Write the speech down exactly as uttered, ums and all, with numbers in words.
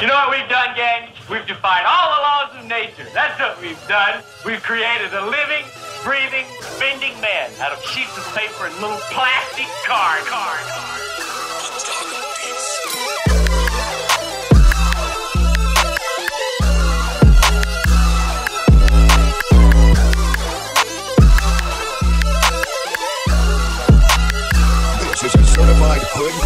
You know what we've done, gang? We've defied all the laws of nature. That's what we've done. We've created a living, breathing, spending man out of sheets of paper and little plastic cards. Card, card. Certified hood